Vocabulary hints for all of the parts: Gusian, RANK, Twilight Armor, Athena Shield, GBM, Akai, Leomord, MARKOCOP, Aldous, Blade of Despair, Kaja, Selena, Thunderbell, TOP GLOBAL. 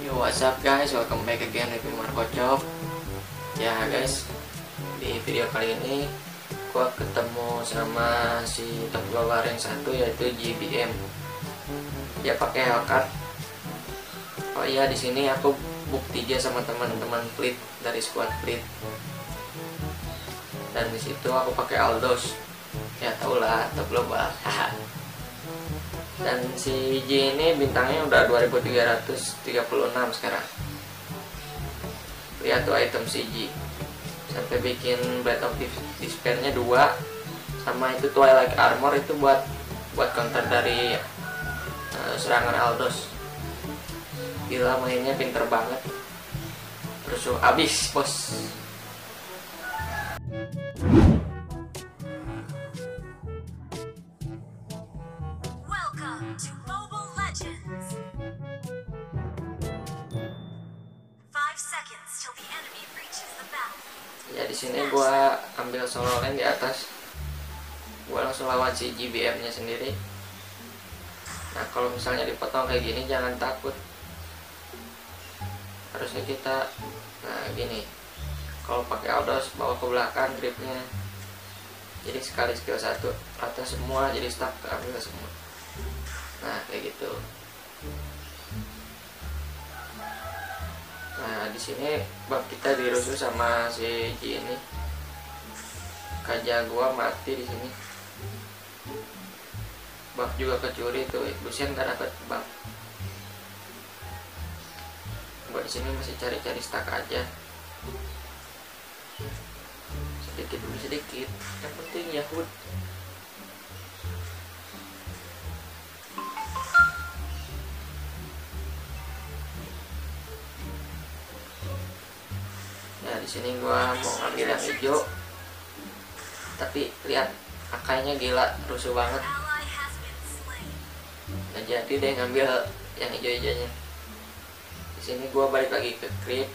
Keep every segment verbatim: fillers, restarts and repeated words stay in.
Yo, what's up guys, welcome back again with MARKOCOP. Ya guys, di video kali ini gua ketemu sama si top lower yang satu, yaitu G B M. Dia pakai Hellcat. Oh iya, di sini aku bukti dia sama teman-teman Blade dari squad Blade. Dan di situ aku pakai Aldous. Ya tau lah, top lower. Dan si J ini bintangnya udah dua ribu tiga ratus tiga puluh enam sekarang. Lihat tuh item si J, sampai bikin Blade of Despair nya dua, sama itu Twilight Armor itu buat buat counter dari uh, serangan Aldous. Gila, mainnya pinter banget. Terus abis bos. Ya di sini gua ambil solo lane di atas, gua langsung lawan si G B M nya sendiri. Nah kalau misalnya dipotong kayak gini jangan takut, harusnya kita nah gini. Kalau pakai Aldous bawa ke belakang gripnya, jadi sekali skill satu rata semua, jadi stack ambil semua. Nah kayak gitu. Nah di sini bab kita dirusuh sama si J ini. Kaja gua mati di sini. Bab juga kecuri tuh, Busen nggak dapat bab. Gua di sini masih cari-cari stack aja. Sedikit demi sedikit. Yang penting Yahud. Di sini gua mau ngambil yang hijau, tapi lihat Akainya gila, rusuh banget. Nah jadi deh ngambil yang hijau-hijaunya. Di sini gua balik lagi ke creep,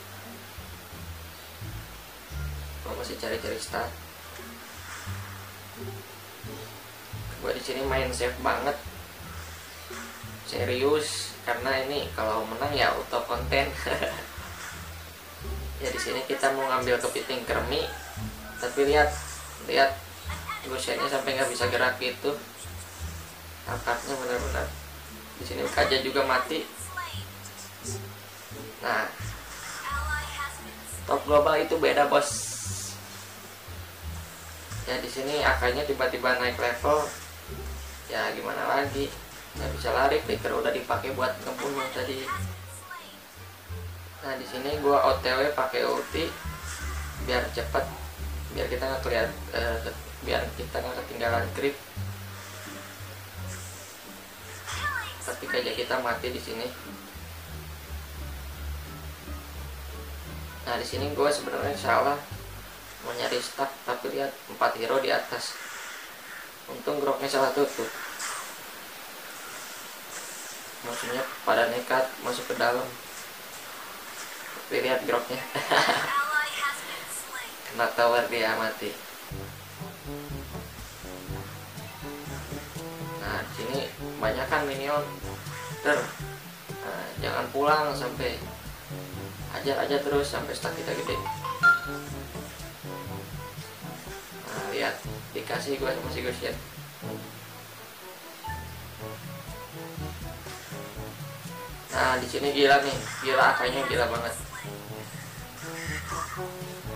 gua masih cari-cari start. Gua di sini main safe banget, serius, karena ini kalau menang ya auto konten. Ya di sini kita mau ngambil kepiting kermi, tapi lihat lihat Busennya sampai nggak bisa gerak gitu. Angkatnya benar-benar. Di sini Kaja juga mati. Nah, top global itu beda bos. Ya di sini Akainya tiba-tiba naik level. Ya gimana lagi? Nggak bisa lari, clicker udah dipakai buat ngebunuh tadi. Nah di sini gua O T W pakai ulti biar cepet, biar kita nggak kelihatan, uh, ke, biar kita nggak ketinggalan creep. Tapi Kaja kita mati di sini. Nah di sini gua sebenarnya salah mau nyari stack, tapi lihat empat hero di atas. Untung groknya salah tutup. Musuhnya pada nekat masuk ke dalam. Lihat groknya. Kena tower dia mati. Nah sini banyak kan minion ter, nah, jangan pulang, sampai ajar aja terus sampai stack kita gede. Nah lihat dikasih gua sama si Gusian. Nah di sini gila nih, gila Akainya gila banget.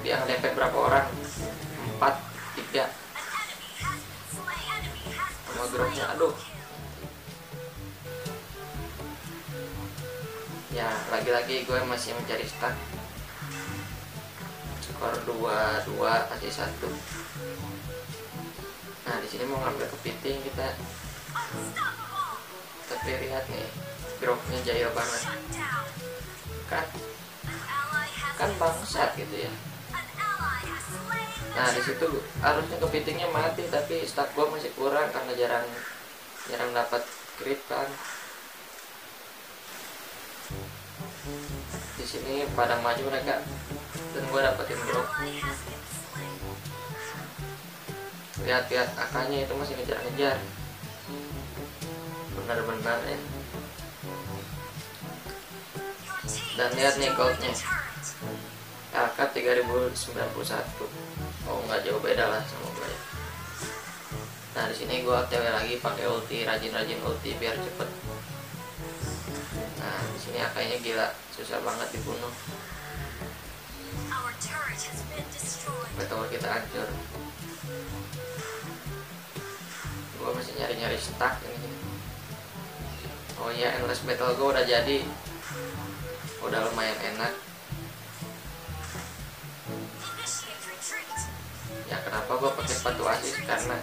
Dia ngelempet berapa orang? Empat, tiga. Sama groknya, aduh. Ya, lagi-lagi gue masih mencari stack. Skor dua, dua, kasih satu. Nah, di sini mau ngambil kepiting kita. Tapi lihat nih, groknya jahil banget. Kan? Kan bangsat gitu ya. Nah disitu harusnya kepitingnya mati, tapi stack gua masih kurang karena jarang jarang dapat creep kan. Di sini pada maju mereka dan gua dapetin drop. Lihat-lihat Akainya itu masih ngejar-ngejar, benar-benar ya. Dan lihat nih goldnya, K K tiga ribu sembilan puluh satu. Oh, nggak jauh beda lah sama gue. Nah, di sini gue otw lagi pakai ulti, rajin-rajin ulti biar cepet. Nah, di sini akainya gila, susah banget dibunuh. Battle kita hancur. Gue masih nyari-nyari stack ini. Oh iya, endless battle gue udah jadi, udah lumayan enak. Ya kenapa gue pakai sepatu asis, karena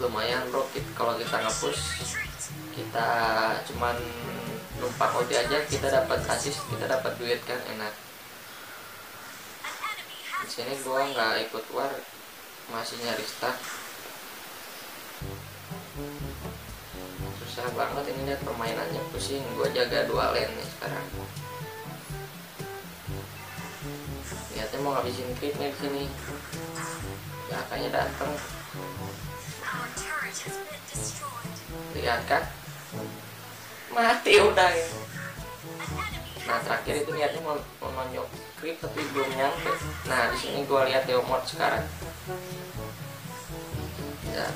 lumayan bro, kalau kita nge-push, kita cuman numpang ulti aja, kita dapat asis, kita dapat duit kan, enak. Di sini gue nggak ikut war, masih nyari stack. Susah banget ini, lihat permainannya pusing. Gue jaga dua lane nih sekarang. Niatnya mau ngabisin creep nih disini. Ya kayaknya dateng. Lihat kan? Mati udah ya. Nah terakhir itu niatnya mau nonyok creep tapi belum nyampe. Nah di sini gue lihat Leo mode sekarang. Ya.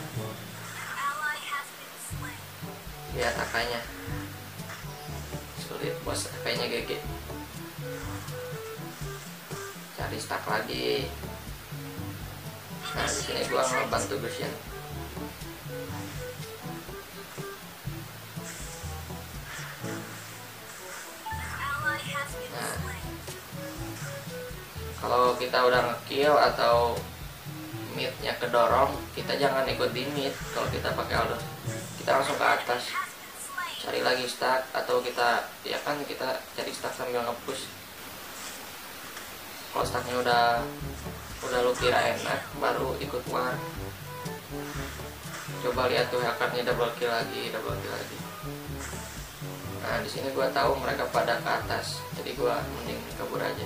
Lihat akainya sulit bos, akainya G G. Cari stack lagi. Nah di sini gua ngebantu Gusian. Nah kalau kita udah ngekill atau midnya kedorong, kita jangan ikut di mid. Kalau kita pakai Aldous, kita langsung ke atas, cari lagi stack, atau kita ya kan kita cari stack sambil nge-push. Kalau stacknya udah udah lu kira enak, baru ikut war. Coba lihat tuh akarnya double kill lagi, double kill lagi. Nah di sini gua tahu mereka pada ke atas, jadi gua mending kabur aja.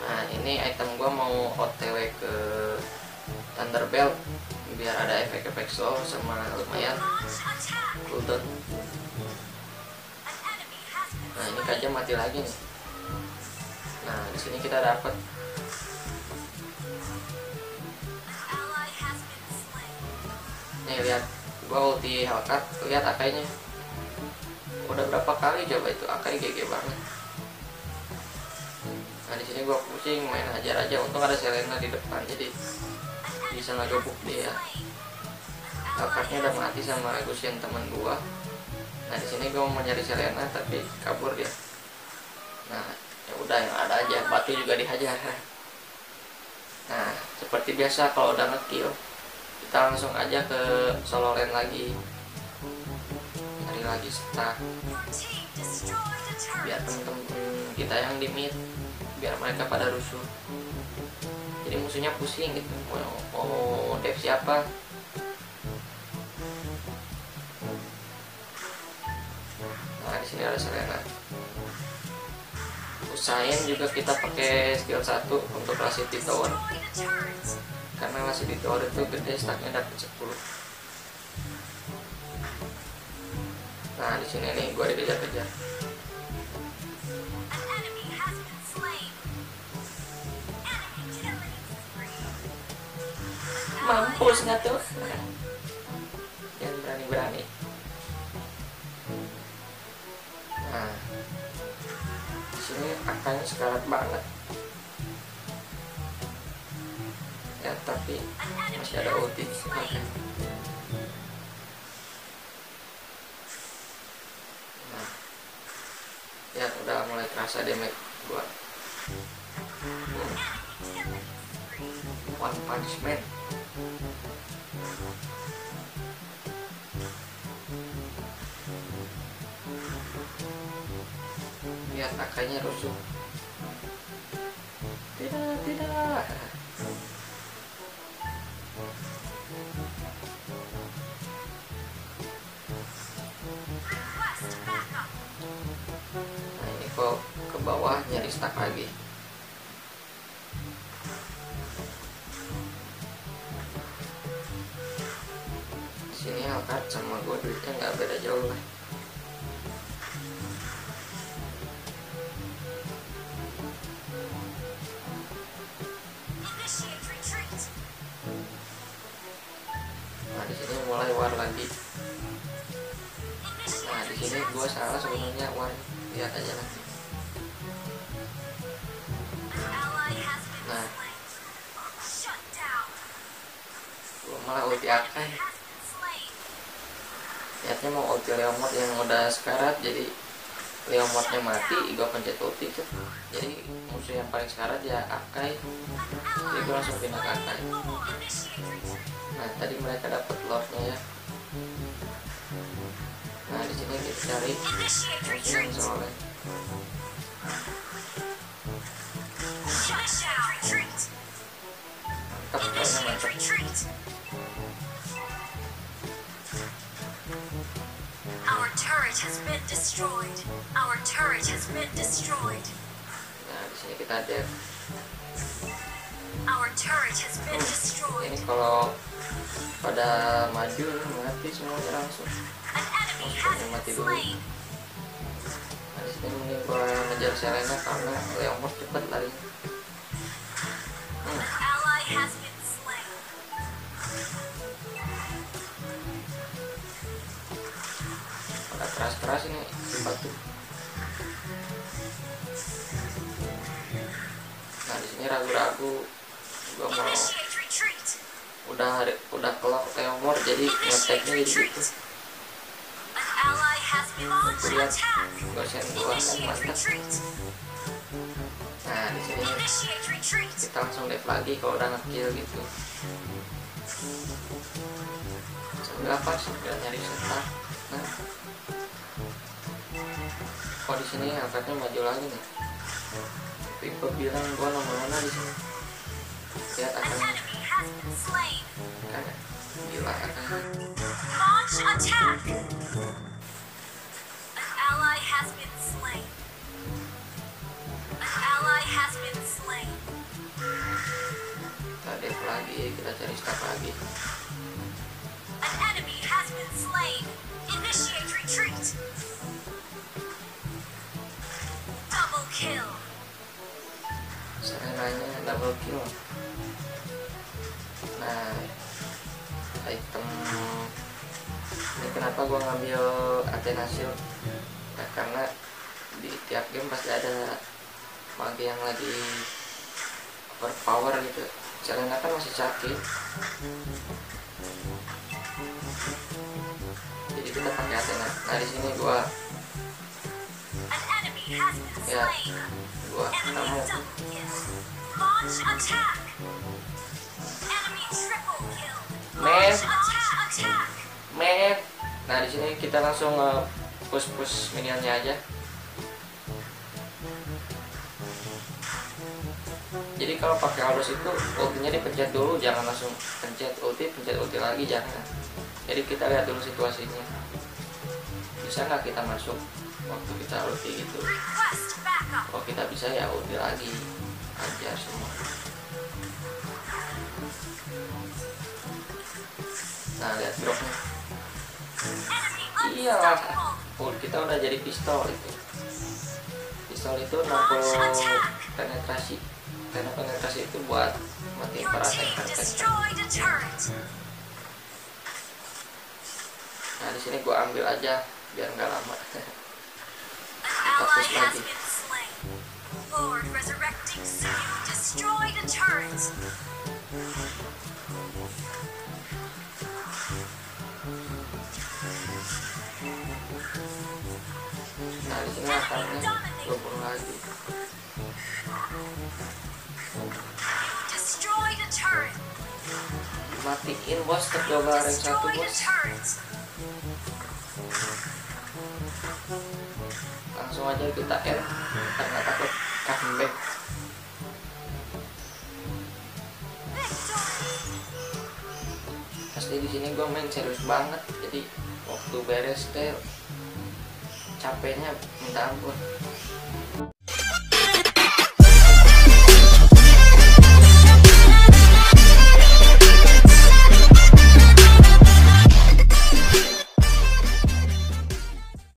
Nah ini item gua mau otw ke Thunderbell biar ada efek-efek slow sama lumayan cooldown. Nah ini kajam mati lagi nih. Nah di sini kita dapat. Nih lihat, gua ulti Hellcat, lihat akainya. Udah berapa kali coba itu akai G G banget. Nah di sini gua pusing main hajar aja. Untung ada Selena di depan, jadi bisa ngegebuk dia. Kakaknya udah mati sama Gusian teman gua. Nah di sini gua mau nyari Selena tapi kabur dia. Nah ya udah yang ada aja, batu juga dihajar. Nah seperti biasa kalau udah ngekill, kita langsung aja ke solo lane lagi, cari lagi stack biar temen-temen kita yang di mid, biar mereka pada rusuh. Jadi musuhnya pusing gitu, mau, mau dev siapa. Nah di sini ada Selena. Usahain juga kita pakai skill satu untuk masih di tower, karena masih di tower itu gede stacknya, dapat sepuluh. Nah di sini nih gue dikejar-kejar. Mampus nggak tuh? Jangan berani-berani. Nah, di sini akanya sekarat banget. Ya tapi masih ada ulti. Nah, ya udah mulai terasa damage gua. One Punch Man. Lihat akainya rusuh. Tidak, tidak. Nah ini kok ke bawah nyari stack lagi. berangkat sama gue duitnya nggak beda jauh lah. Nah di sini mulai war lagi. Nah di sini gue salah sebenarnya war, lihat aja nanti. Nah gue malah ulti Akai, niatnya mau ulti Leomord yang udah sekarat, jadi Leomordnya mati, gue pencet ulti tuh, jadi musuh yang paling sekarat ya Akai, jadi gue langsung pindah ke Akai. Nah tadi mereka dapat lordnya ya. Nah di sini kita cari musuh yang soleh. Mantap, kayaknya mantap. Nah, di sini kita ada. Hmm, ini kalau pada maju mati semuanya langsung. Langsung mati dulu. Nah, di sini mungkin gua ngejar Selena karena Leomord cepat lari. Pada keras-keras ini batu. Nah di sini ragu-ragu, gua mau udah hari, udah kelak Leomord jadi ngeteknya jadi gitu. Lihat gua send gua kan mantap. Nah di sini kita langsung live lagi kalau udah ngekill gitu. Sambil apa? Sambil nyari setar. Nah, kok di sini angkatnya maju lagi nih? Tapi gue bilang gue nomor-nomor di sini. Lihat akan kan? Gila kan? Launch attack. An ally has been slain. Kita dev lagi, kita cari staff lagi. Serangannya double kill. Nah, item ini kenapa gua ngambil Athena Shield? Nah, karena di tiap game pasti ada bagi yang lagi overpower gitu. Selena kan masih sakit, jadi kita pakai Athena. Nah di sini gua ya gua ketemu meh meh. Nah di sini kita langsung uh, push push minionnya aja. Jadi kalau pakai Aldous itu ultinya dipencet dulu, jangan langsung pencet ulti, pencet ulti lagi, jangan. Jadi kita lihat dulu situasinya, bisa nggak kita masuk waktu kita ulti gitu. Kalau kita bisa ya ulti lagi, ajar semua. Nah lihat dropnya, iyalah, oh, kita udah jadi pistol itu. Pistol itu nampol penetrasi. Karena penetrasi itu buat mati para tank tank. Nah di sini gua ambil aja biar nggak lama. Kita push lagi. Nah di sini akarnya gua bunuh lagi. Matiin bos, tercoba rank satu bos. Langsung aja kita air, karena takut comeback. Asli di sini gue main serius banget, jadi waktu beres teh capeknya minta ampun.